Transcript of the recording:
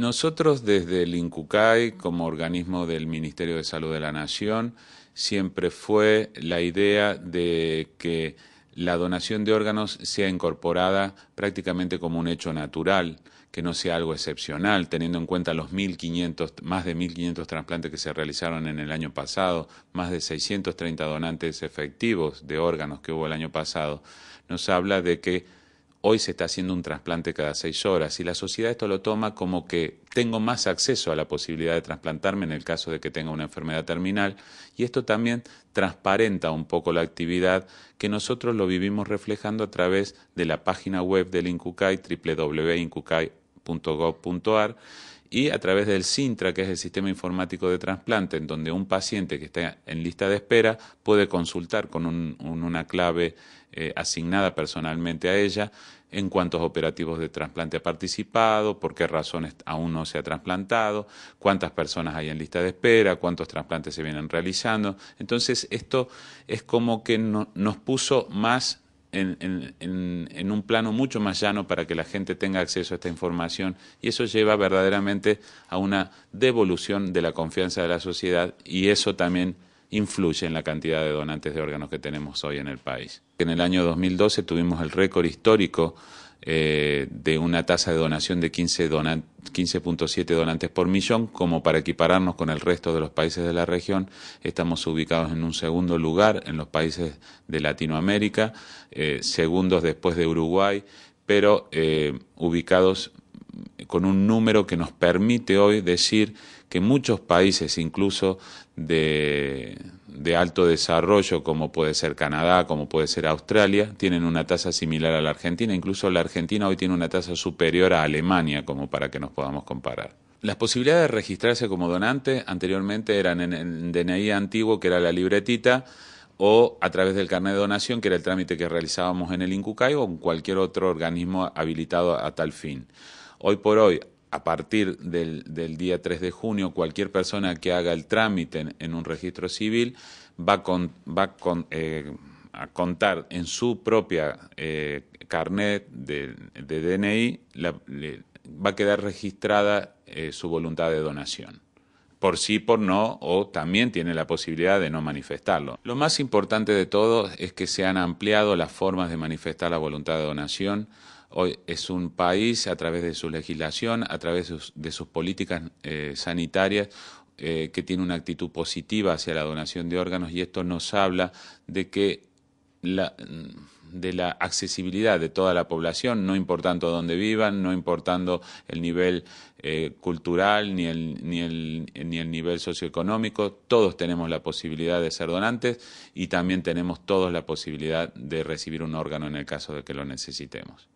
Nosotros desde el INCUCAI, como organismo del Ministerio de Salud de la Nación, siempre fue la idea de que la donación de órganos sea incorporada prácticamente como un hecho natural, que no sea algo excepcional, teniendo en cuenta los más de 1.500 trasplantes que se realizaron en el año pasado, más de 630 donantes efectivos de órganos que hubo el año pasado, nos habla de que hoy se está haciendo un trasplante cada 6 horas y la sociedad esto lo toma como que tengo más acceso a la posibilidad de trasplantarme en el caso de que tenga una enfermedad terminal, y esto también transparenta un poco la actividad que nosotros lo vivimos reflejando a través de la página web del INCUCAI, www.incucai.gov.ar, y a través del Sintra, que es el sistema informático de trasplante, en donde un paciente que está en lista de espera puede consultar con una clave asignada personalmente a ella en cuántos operativos de trasplante ha participado, por qué razones aún no se ha trasplantado, cuántas personas hay en lista de espera, cuántos trasplantes se vienen realizando. Entonces esto es como que nos puso más en un plano mucho más llano para que la gente tenga acceso a esta información, y eso lleva verdaderamente a una devolución de la confianza de la sociedad, y eso también influye en la cantidad de donantes de órganos que tenemos hoy en el país. En el año 2012 tuvimos el récord histórico de una tasa de donación de 15.7 donantes por millón. Como para equipararnos con el resto de los países de la región, estamos ubicados en un segundo lugar en los países de Latinoamérica, segundos después de Uruguay, pero ubicados con un número que nos permite hoy decir que muchos países, incluso de alto desarrollo, como puede ser Canadá, como puede ser Australia, tienen una tasa similar a la Argentina. Incluso la Argentina hoy tiene una tasa superior a Alemania, como para que nos podamos comparar. Las posibilidades de registrarse como donante anteriormente eran en el DNI antiguo, que era la libretita, o a través del carnet de donación, que era el trámite que realizábamos en el INCUCAI o en cualquier otro organismo habilitado a tal fin. Hoy por hoy, a partir del día 3 de junio, cualquier persona que haga el trámite en un registro civil va a contar en su propia carnet de DNI, va a quedar registrada su voluntad de donación. Por sí, por no, o también tiene la posibilidad de no manifestarlo. Lo más importante de todo es que se han ampliado las formas de manifestar la voluntad de donación. Hoy es un país, a través de su legislación, a través de sus políticas sanitarias, que tiene una actitud positiva hacia la donación de órganos, y esto nos habla de que de la accesibilidad de toda la población, no importando dónde vivan, no importando el nivel cultural ni el nivel socioeconómico, todos tenemos la posibilidad de ser donantes, y también tenemos todos la posibilidad de recibir un órgano en el caso de que lo necesitemos.